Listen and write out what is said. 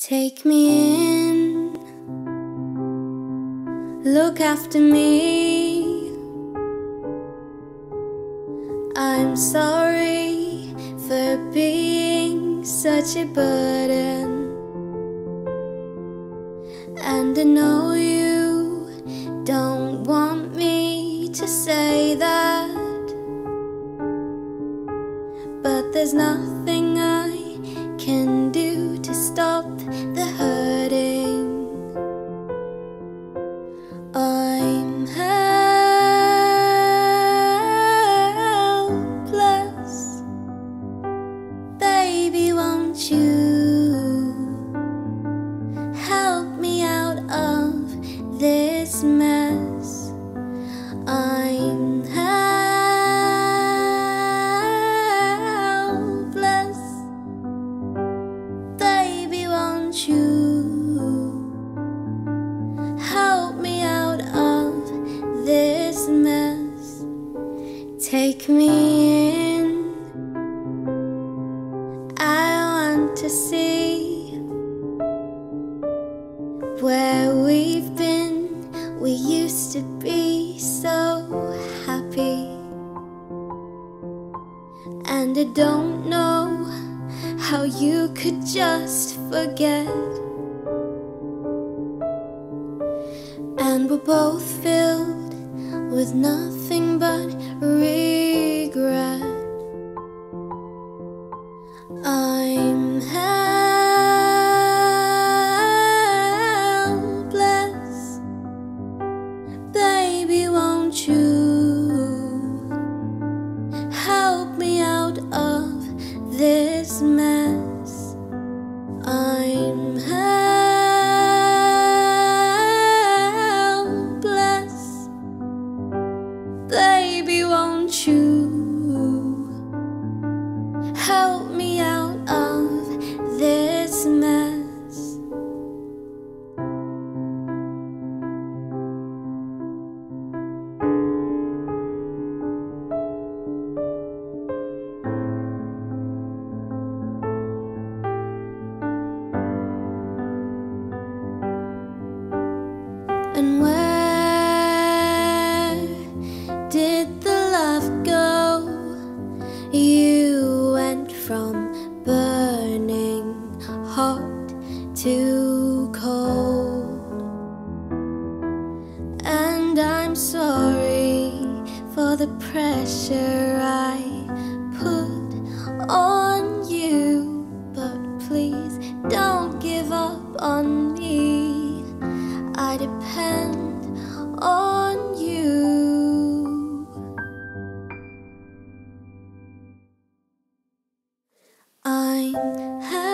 Take me in, look after me. I'm sorry for being such a burden, and I know you don't want me to say that, but there's nothing I can do to stop the hurting. I'm helpless, baby, won't you help me out of this mess? I'm helpless, baby, won't you help me out of this mess? Take me in, I want to see where we've been. We used to be so happy, and I don't know how you could just forget. And we're both filled with nothing but regret. I'm helpless, baby, won't you help me out of this mess? I'm helpless, baby, won't you help me out of this mess? And where did the love go? You went from burning hot to cold, and I'm sorry for the pressure I put on you, but please don't give up on me. I depend on you. I'm happy.